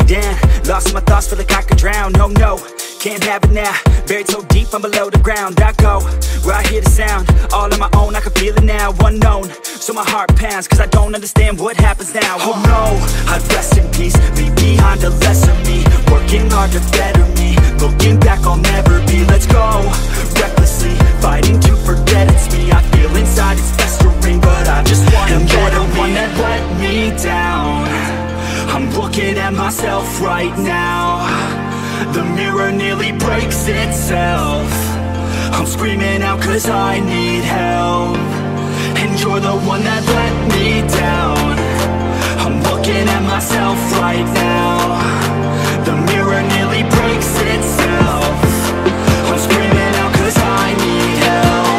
me down. Lost my thoughts, feel like I could drown. No, no, can't have it now. Buried so deep, I'm below the ground. I go where I hear the sound. All on my own, I can feel it now. Unknown, so my heart pounds, cause I don't understand what happens now. Oh no, I'd rest in peace, leave behind a lesser me. Working hard to better me, looking back I'll never be. Let's go, recklessly, fighting to forget it's me. I feel inside it's festering, but I just wanna and you're the one that let me down. I'm looking at myself right now. The mirror nearly breaks itself. I'm screaming out cause I need help. And you're the one that let me down. I'm looking at myself right now. The mirror nearly breaks itself. I'm screaming out cause I need help.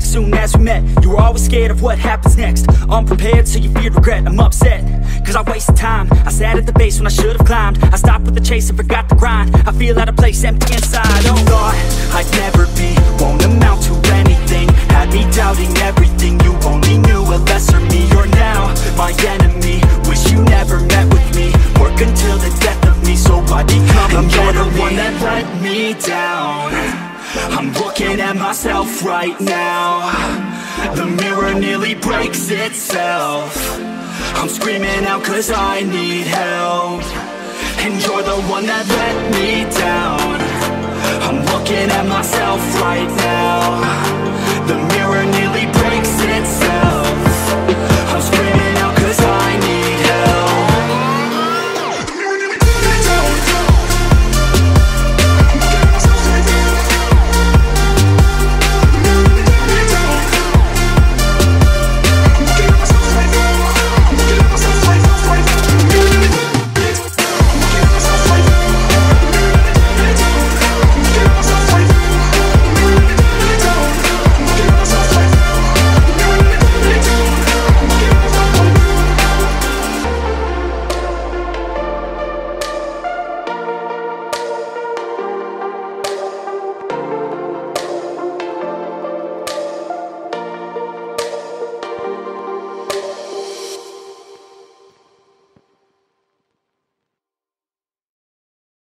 Soon as we met, you were always scared of what happens next. Unprepared, so you feared regret. I'm upset, cause I wasted time. I sat at the base when I should've climbed. I stopped with the chase and forgot the grind. I feel out of place, empty inside. Oh, thought I'd never be, won't amount to anything. Had me doubting everything, you only knew a lesser me. You're now my enemy, wish you never met with me. Work until the death of me, so I become and a you're the one that let me down. I'm looking at myself right now. The mirror nearly breaks itself. I'm screaming out cause I need help. And you're the one that let me down. I'm looking at myself right now.